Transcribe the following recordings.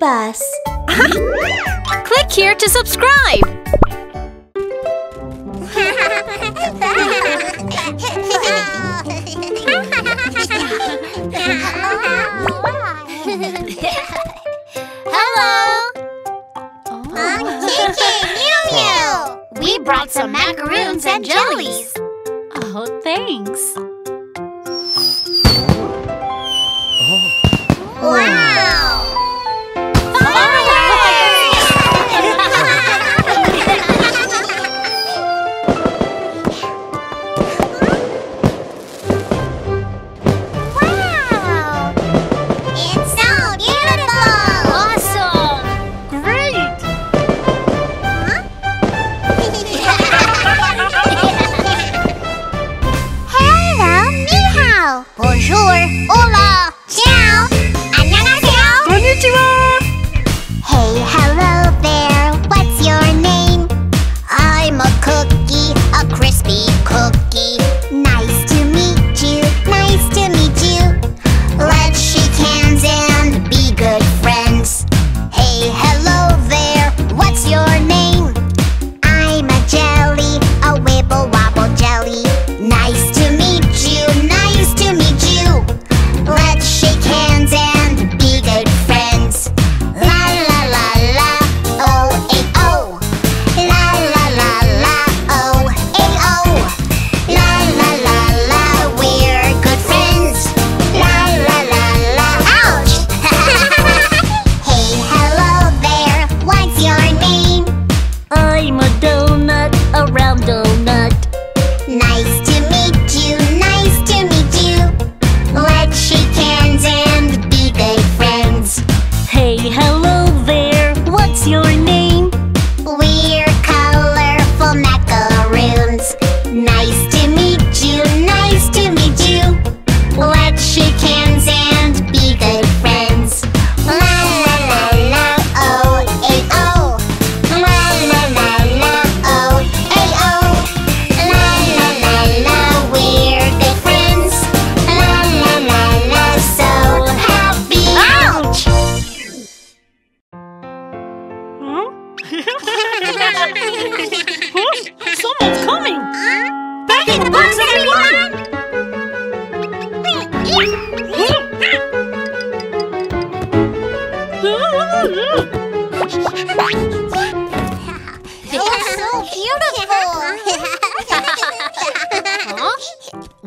BabyBus. Click here to subscribe. Hello. Oh. Kiki, Miu Miu. We brought some macaroons and jellies. Oh, thanks.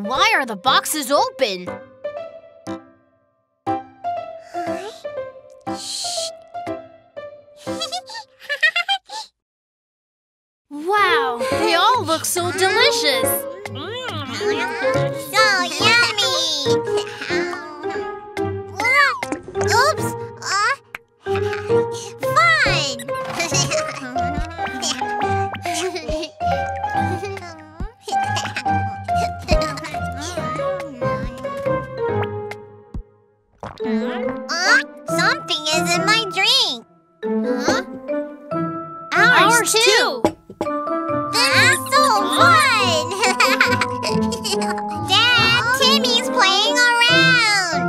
Why are the boxes open? Wow, they all look so delicious. So yummy. Oops. Something is in my drink. Huh? Ours too. That's so fun. Dad, Timmy's playing around.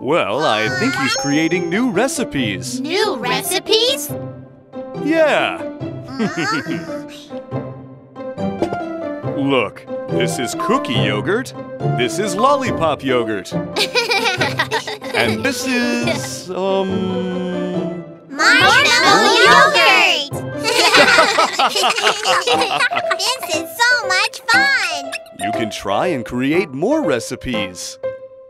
Well, I think he's creating new recipes. New recipes? Yeah. Look, this is cookie yogurt, this is lollipop yogurt, and this is, marshmallow yogurt! This is so much fun! You can try and create more recipes.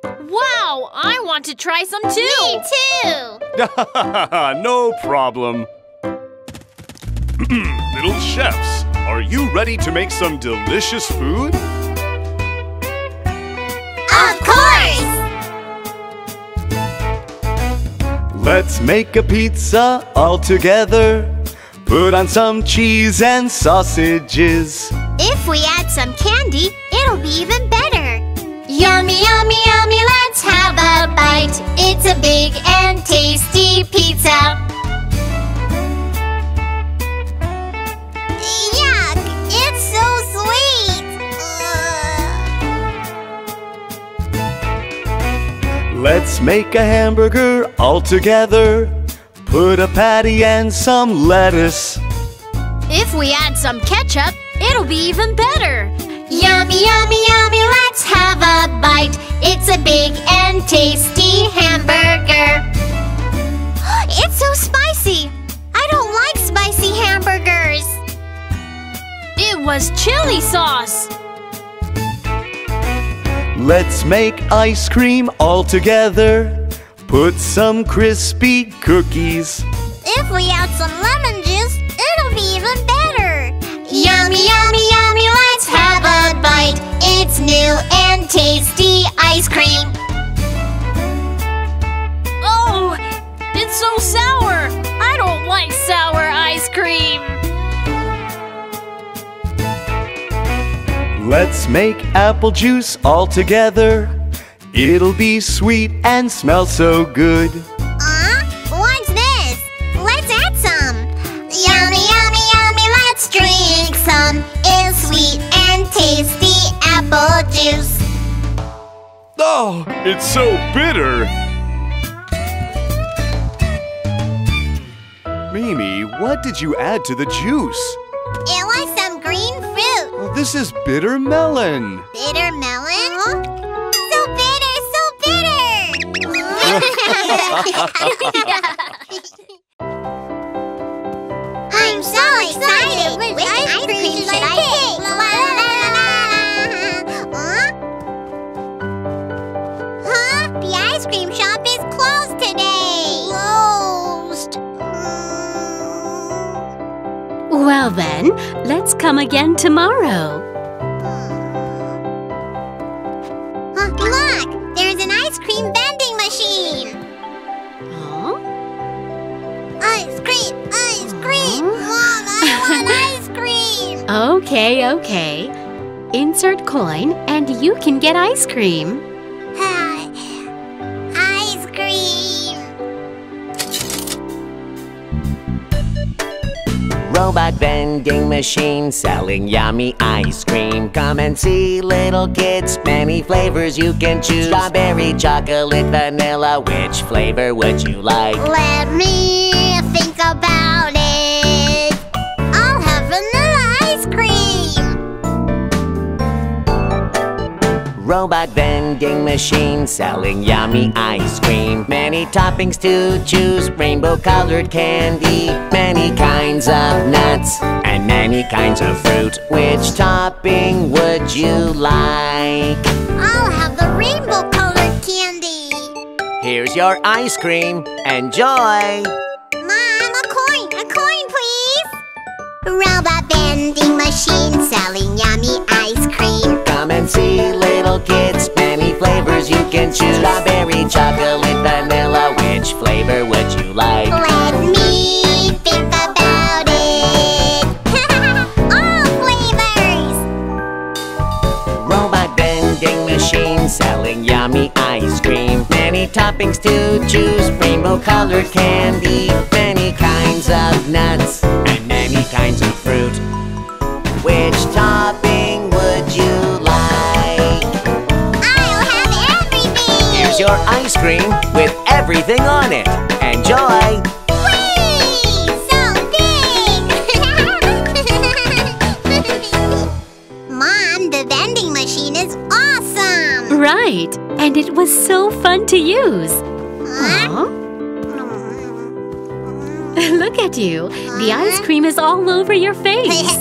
Wow, I want to try some too! Me too! No problem. Little chefs, are you ready to make some delicious food? Of course! Let's make a pizza all together. Put on some cheese and sausages. If we add some candy, it'll be even better. Yummy, yummy, yummy, let's have a bite. It's a big and tasty pizza. It's Let's make a hamburger all together. Put a patty and some lettuce. If we add some ketchup, it'll be even better. Yummy, yummy, yummy, let's have a bite. It's a big and tasty hamburger. It's so spicy. I don't like spicy hamburgers. It was chili sauce. Let's make ice cream all together. Put some crispy cookies. If we add some lemon juice, it'll be even better. Yummy, yummy, yummy, let's have a bite. It's new and tasty ice cream. Oh, it's so sour. I don't like sour ice cream. Let's make apple juice all together. It'll be sweet and smell so good. What's this? Let's add some. Yummy, yummy, yummy, let's drink some. It's sweet and tasty apple juice. Oh, it's so bitter. Mimi, what did you add to the juice? It was some green fruit. Well, this is bitter melon. Bitter melon? Huh? So bitter, so bitter! I'm so excited! Which ice cream should I pick? La la la la la! Huh? Huh? The ice cream shop is closed today! Closed? Well then, let's come again tomorrow. Look! There's an ice cream vending machine! Huh? Ice cream! Ice cream! Mom, I want ice cream! Okay, okay. Insert coin and you can get ice cream. Ice cream! Robot vending machine selling yummy ice cream. Come and see, little kids, many flavors you can choose. Strawberry, chocolate, vanilla, which flavor would you like? Let me think about it. I'll have vanilla ice cream. Robot vending machine selling yummy ice cream. Many toppings to choose, rainbow colored candy, many kinds of nuts and many kinds of fruit. Which topping would you like? I'll have the rainbow colored candy. Here's your ice cream. Enjoy! Robot vending machine selling yummy ice cream. Come and see, little kids, many flavors you can choose. Strawberry, chocolate, vanilla, which flavor would you like? Let me think about it. All flavors! Robot vending machine selling yummy ice cream. Many toppings to choose, rainbow colored candy, many kinds of nuts, many kinds of fruit. Which topping would you like? I'll have everything! Here's your ice cream with everything on it. Enjoy! Whee! So big! Mom, the vending machine is awesome! Right, and it was so fun to use. Aww. Look at you. The ice cream is all over your face.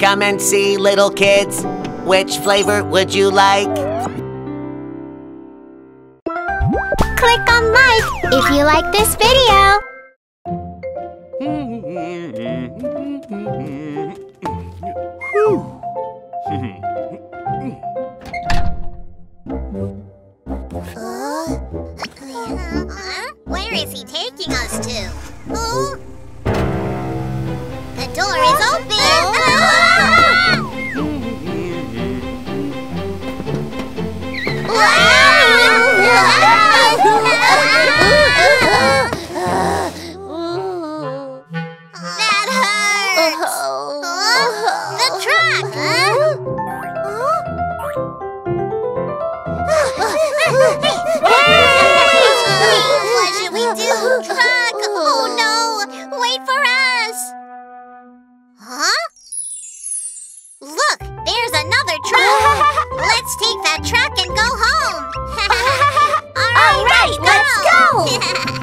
Come and see, little kids. Which flavor would you like? Click on like if you like this video. Where is he taking us to? Oh. The door is open! Oh. That hurts! Oh. The truck! Huh? Oh. another truck. Let's take that truck and go home. All right, let's go.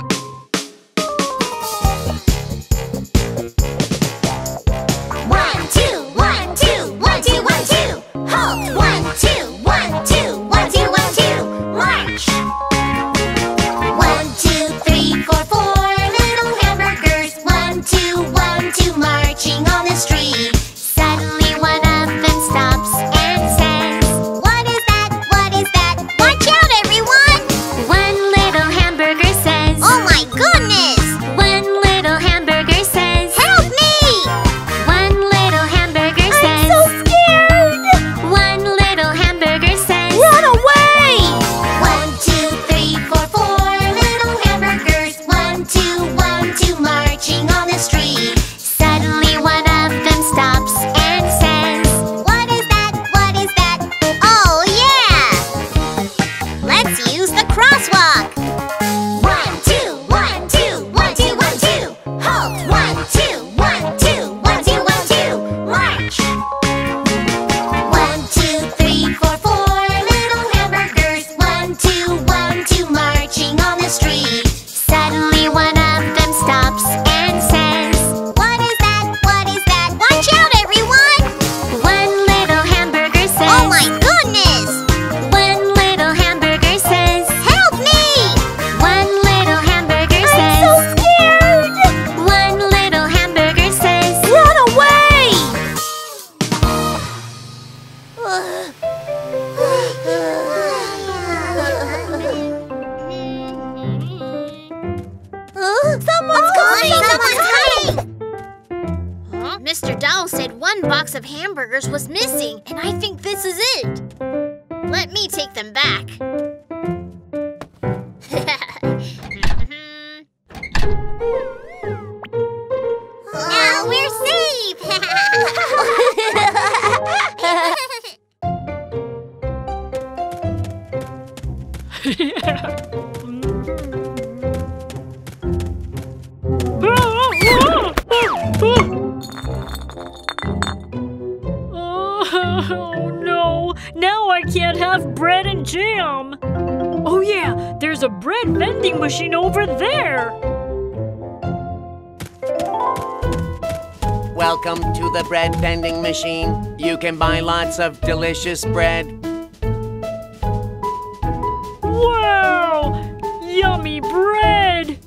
Mr. Doll said one box of hamburgers was missing, and I think this is it. Let me take them back. Now we're safe! Oh no, now I can't have bread and jam. Oh yeah, there's a bread vending machine over there. Welcome to the bread vending machine. You can buy lots of delicious bread. Wow, yummy bread.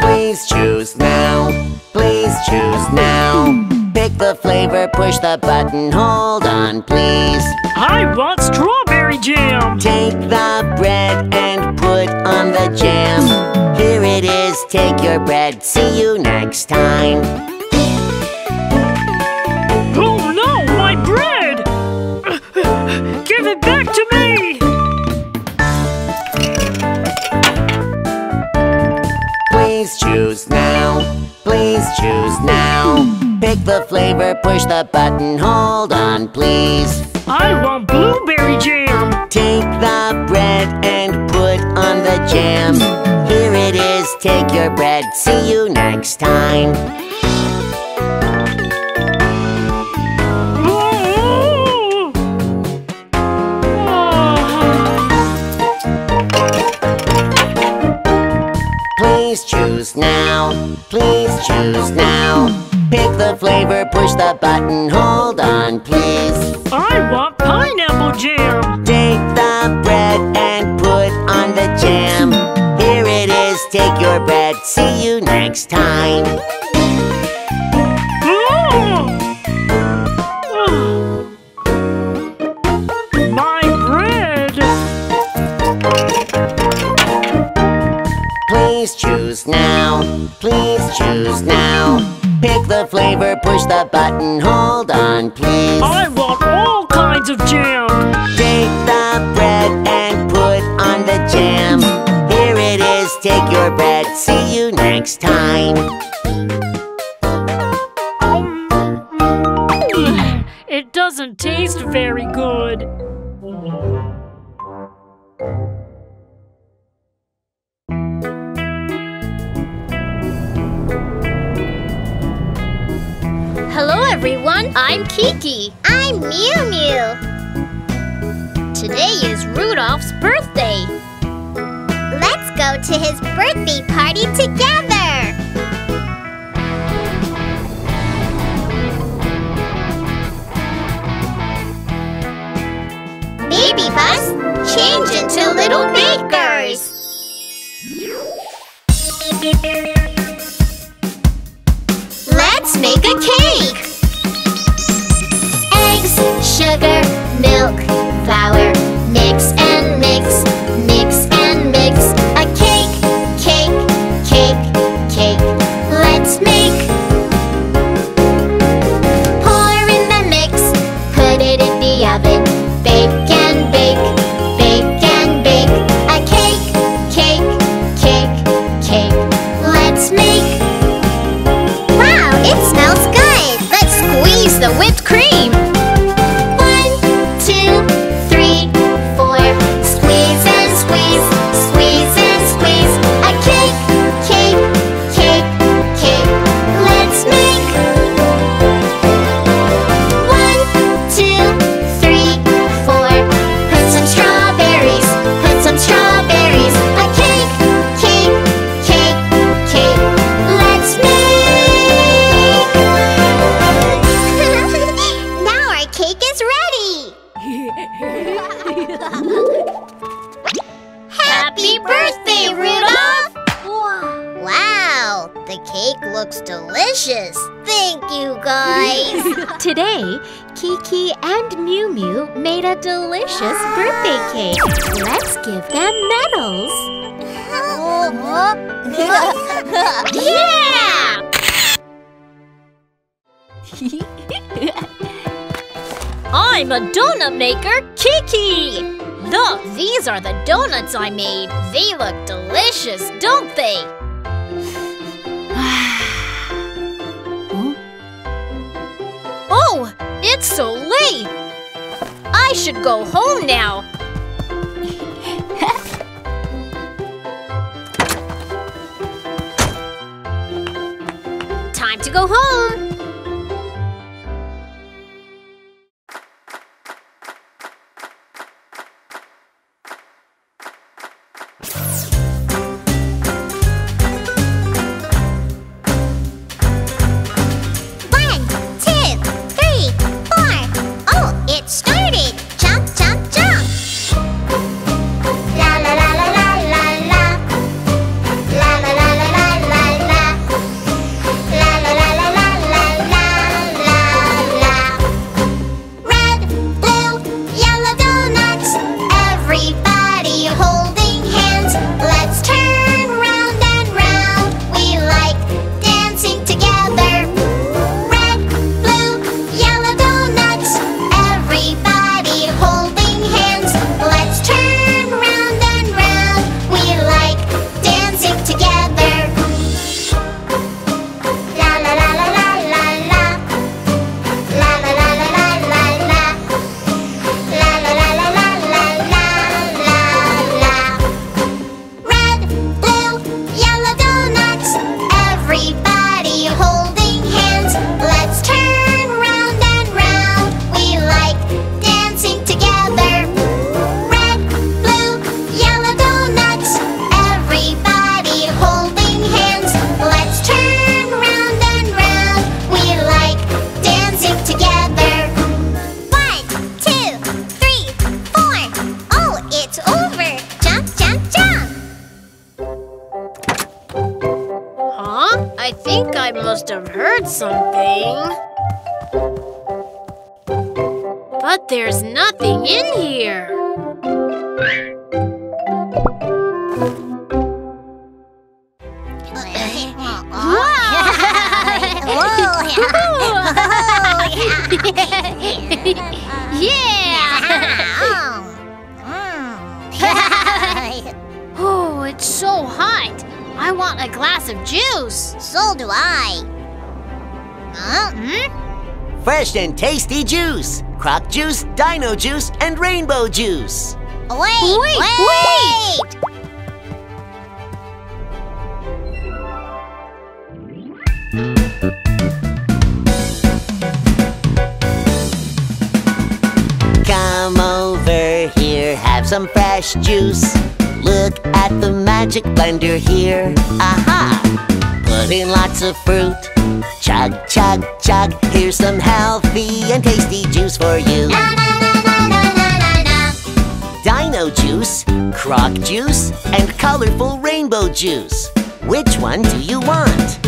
Please choose now, please choose now. Pick the flavor, push the button, hold on please. I want strawberry jam. Take the bread and put on the jam. Here it is, take your bread, see you next time. Oh no, my bread! Give it back to me! Please choose now, please choose now. Pick the flavor, push the button, hold on please. I want blueberry jam. Take the bread and put on the jam. Here it is, take your bread, see you next time. Please choose now, please choose now. Pick the flavor, push the button, hold on please. I want pineapple jam. Take the bread and put on the jam. Here it is, take your bread, see you next time. Please choose now, please choose now. Pick the flavor, push the button, hold on please. I want all kinds of jam. Take the bread and put on the jam. Here it is, take your bread, see you next time. It doesn't taste very good. everyone, I'm Kiki. I'm Mew Mew. Today is Rudolph's birthday. Let's go to his birthday party together. BabyBus, change into little bakers. Let's make a cake! Eggs, sugar, milk, flour, mix and mix, mix and mix. A cake, cake, cake, cake. Let's make. Pour in the mix, put it in the oven. Bake and bake, bake and bake. A cake, cake, cake, cake. Let's make. It smells good! Let's squeeze the whipped cream! 1, 2, 3, 4. Squeeze and squeeze, squeeze and squeeze. A cake, cake, cake, cake. Let's make. 1, 2, 3, 4. Put some strawberries, put some strawberries. A cake, cake, cake, cake. Let's make. Happy birthday, Rudolph! Wow, the cake looks delicious. Thank you, guys. Today, Kiki and Mew Mew made a delicious birthday cake. Let's give them medals. Yeah! I'm a donut maker, Kiki! Look, these are the donuts I made. They look delicious, don't they? Oh, it's so late! I should go home now. Time to go home! I think I must have heard something. But there's nothing in here. Yeah! Oh, it's so hot. I want a glass of juice. So do I. Fresh and tasty juice. Croc juice, dino juice, and rainbow juice. Wait! some fresh juice. Look at the magic blender here. Aha! Put in lots of fruit. Chug, chug, chug. Here's some healthy and tasty juice for you. Na, na, na, na, na, na, na, na. Dino juice, croc juice, and colorful rainbow juice. Which one do you want?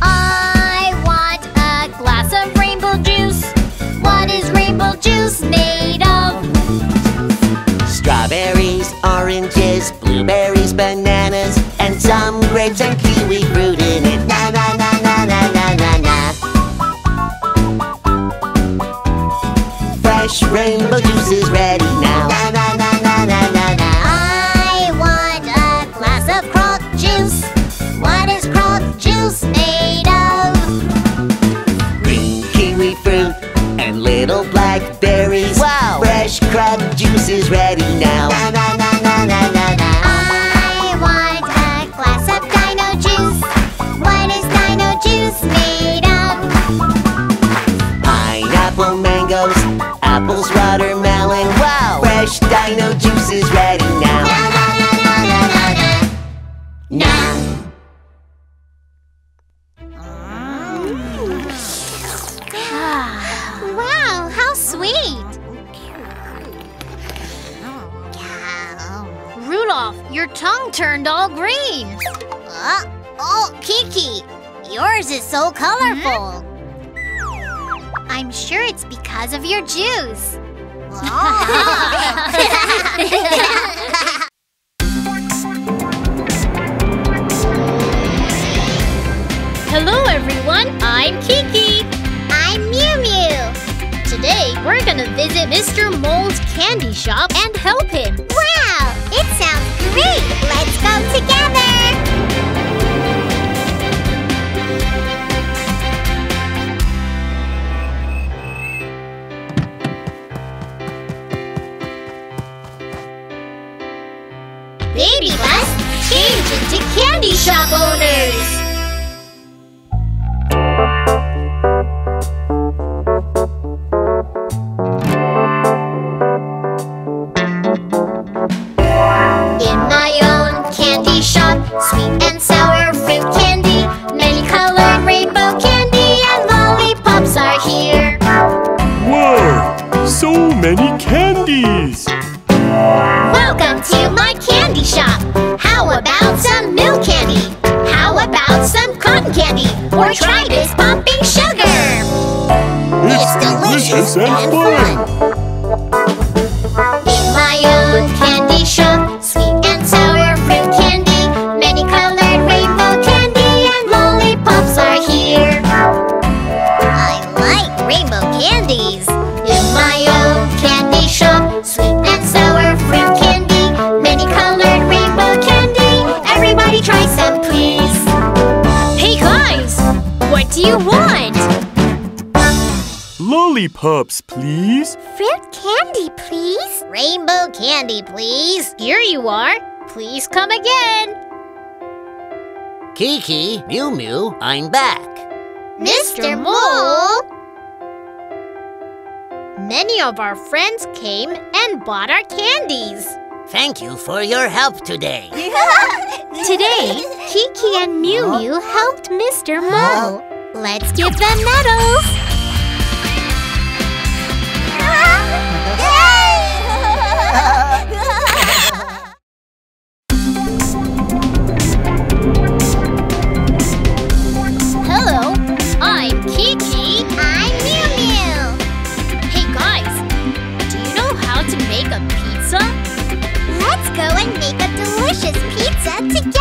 I want a glass of rainbow juice. What is rainbow juice made of? Strawberries, oranges, blueberries, bananas, and some grapes and kiwi fruit in it. Na na na na na na na na. Fresh rainbow juice is ready now. Na na na na na na na. Juice made of green kiwi fruit and little blackberries. Wow! Fresh crab juice is ready now. Na na na na na na na. I want a glass of dino juice. What is dino juice made of? Pineapple, mangoes, apples, watermelon. Wow! Fresh dino juice is ready now. Na na na na na na na. Now. Sweet! Rudolph, your tongue turned all green! Oh, Kiki! Yours is so colorful! Mm-hmm. I'm sure it's because of your juice! Oh. Hello everyone, I'm Kiki! I'm Mew Mew! Today, we're gonna visit Mr. Mole's candy shop and help him! Wow! It sounds great! Let's go together! BabyBus, change into candy shop owners! Lollipops, please. Fruit candy, please. Rainbow candy, please. Here you are. Please come again. Kiki, Mew Mew, I'm back. Mr. Mole! Many of our friends came and bought our candies. Thank you for your help today. Today, Kiki and Mew Mew helped Mr. Mole. Let's give them medals. Hello, I'm Kiki. I'm Mew Mew. Hey guys, do you know how to make a pizza? Let's go and make a delicious pizza together.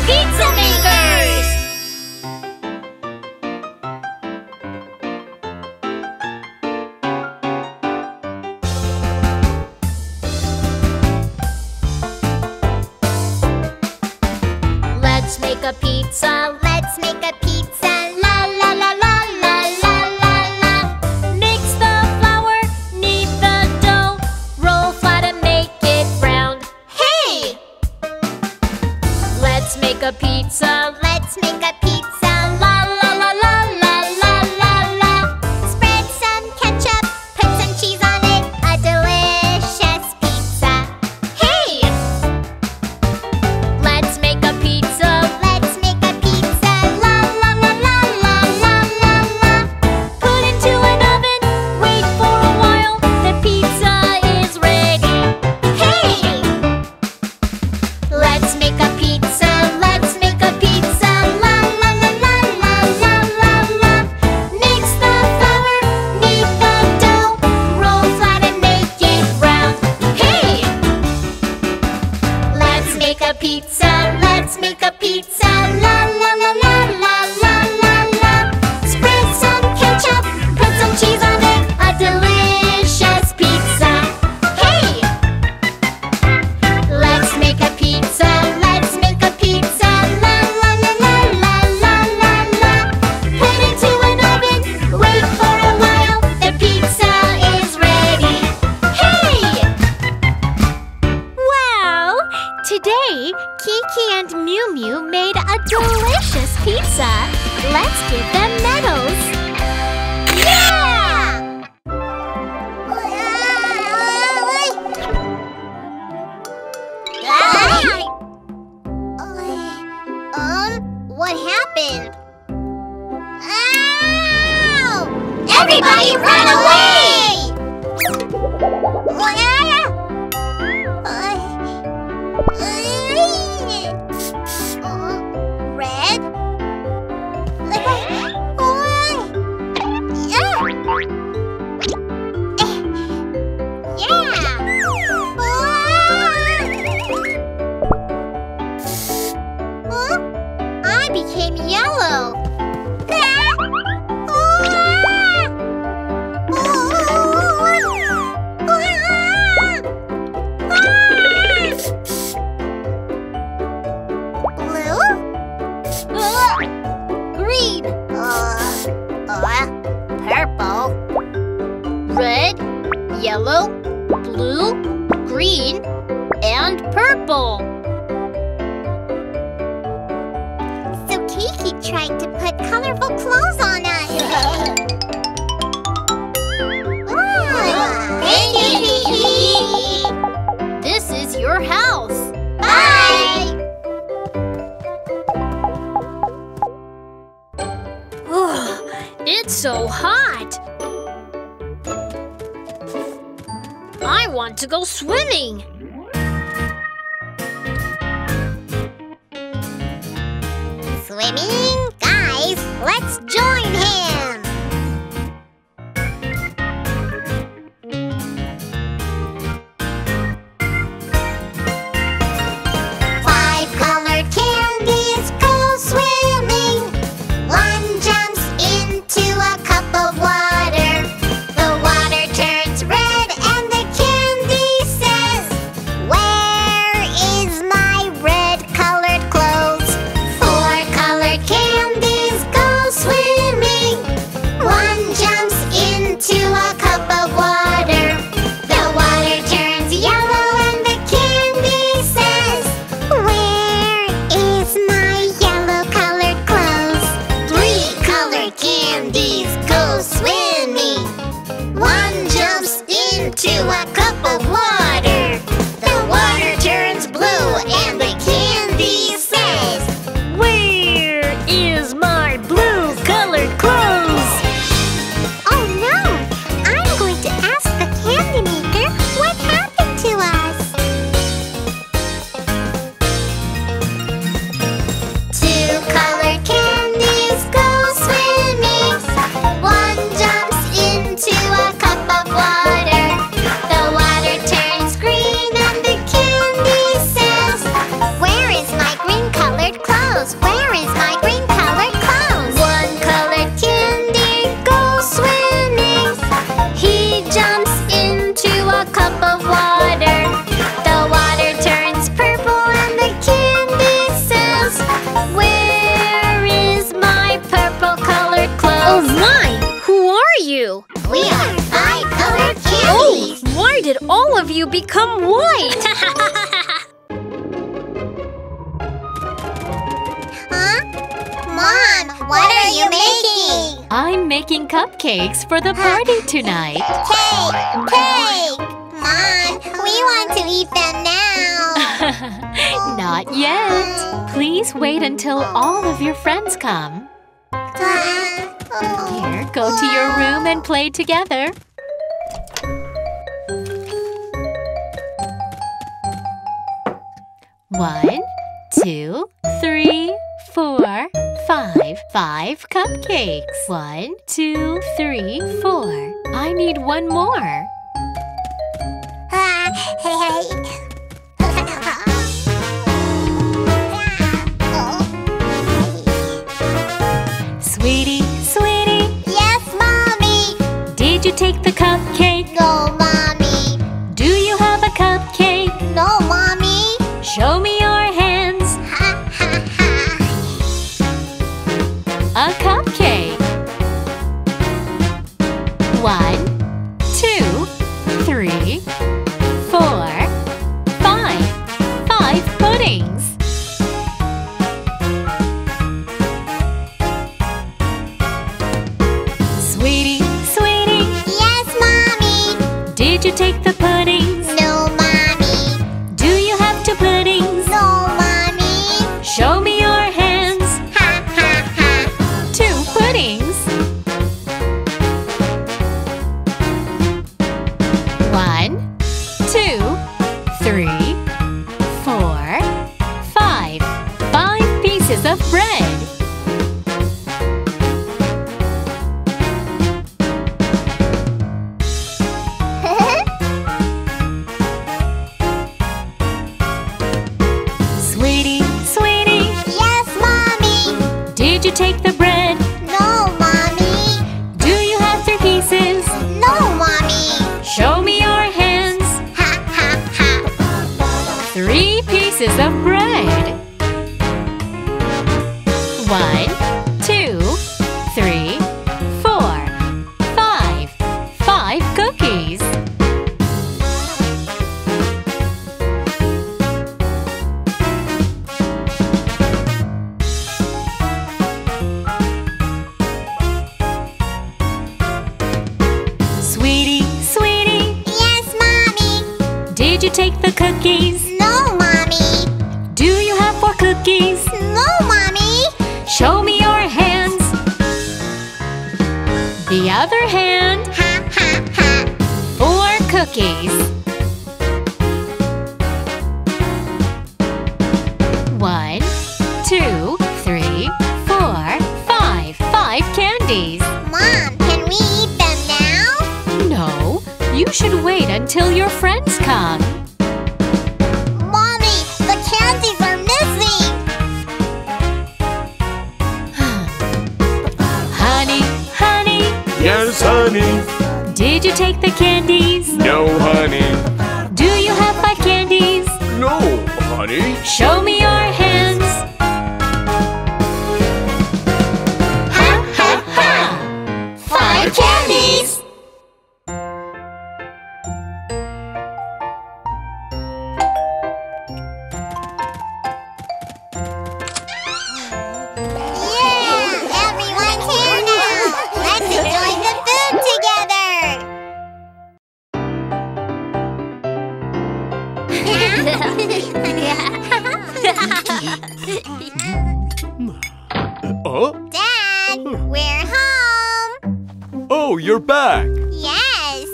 Pizza makers! Let's make a pizza, let's make a pizza. La la la la la la la la. Mix the flour, knead the dough. Kiki and Mew Mew made a delicious pizza. Let's give them medals. Yeah! What happened? Ow! Everybody run away! Red? I became yellow. Red, yellow, blue, green, and purple. So Kiki tried to put colorful clothes on us. Thank you, Kiki! This is your house. Bye! It's so hot. I want to go swimming. Swimming? Guys, let's join him. Five-colored candies go swimming. One jumps into a cup of water. All of you become white! Huh? Mom, what are you making? I'm making cupcakes for the party tonight. Cake! Cake! Mom, we want to eat them now! Not yet. Please wait until all of your friends come. Here, go to your room and play together. One, two, three, four, five. Five cupcakes. One, two, three, four. I need one more. Sweetie, sweetie. Yes, Mommy. Did you take the cupcake? No, Mommy. Do you have a cupcake? No, Mommy. Show me your hands. Ha, ha, ha. A cupcake. One, two, 3, 4, 5. 5 pieces of bread. Sweetie. Yes, Mommy. Did you take the bread? No, Mommy. Do you have 3 pieces? No, Mommy. Show me your hands. Ha, ha, ha. 3 pieces of bread. 1, 2, 3, 4, 5. 5 cookies. Sweetie. Yes, Mommy. Did you take the cookies? No, Mommy. Do you have 4 cookies? No, Mommy. Show me your hands. The other hand. Ha, ha, ha. 4 cookies. 1, 2, 3, 4, 5. 5 candies. Mom, can we eat them now? No, you should wait until your friends come. Mommy, the candies are missing. Honey. Yes, honey. Did you take the candies? No, honey. Do you have 5 candies? No, honey. Show me your hands. Ha, ha, ha. 5 candies. Yeah, everyone's here now. Let's enjoy the food together. Oh? Dad, we're home. Oh, you're back. Yes.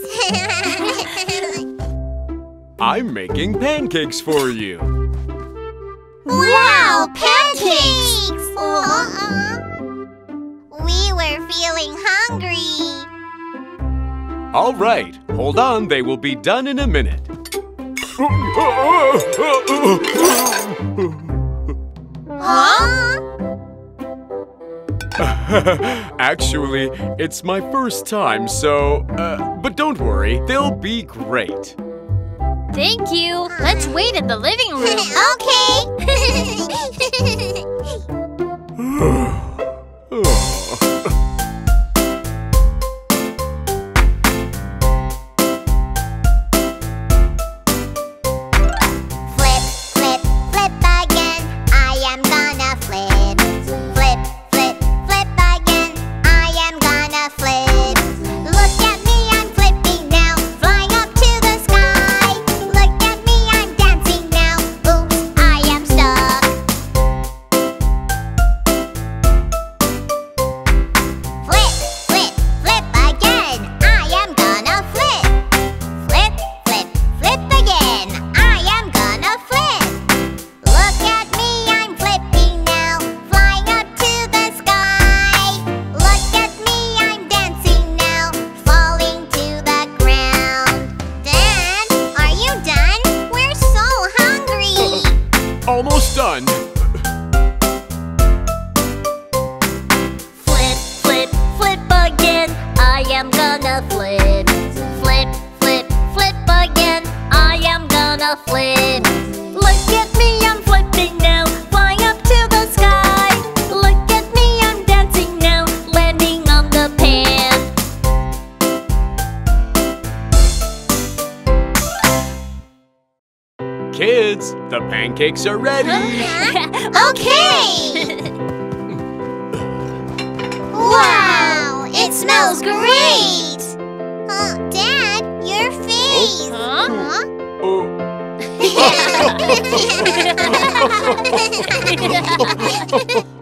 I'm making pancakes for you. Wow, pancakes! We were feeling hungry. All right, hold on. They will be done in a minute. Huh? Actually, it's my first time, so... but don't worry, they'll be great. Thank you. Let's wait in the living room. Okay. Flip, flip, flip again. I am gonna flip. Flip, flip, flip again. I am gonna flip. Look at me, I'm flipping now. Flying up to the sky. Look at me, I'm dancing now. Oops, I am stuck. Flip, flip, flip again. I am gonna flip. Flip, flip, flip again. I am gonna flip. Look at me, I'm flipping now. Flying up to the sky. Look at me, I'm dancing now. Falling to the ground. Dad, are you done? We're so hungry. Almost done. Flip, flip, flip again. I am gonna flip. Flip, flip, flip again. I am gonna flip. Look at me, I'm flipping now. Flying up to the sky. Look at me, I'm dancing now. Landing on the pan. Kids, the pancakes are ready. Okay. Wow, it smells great. Dad, your face. Oh.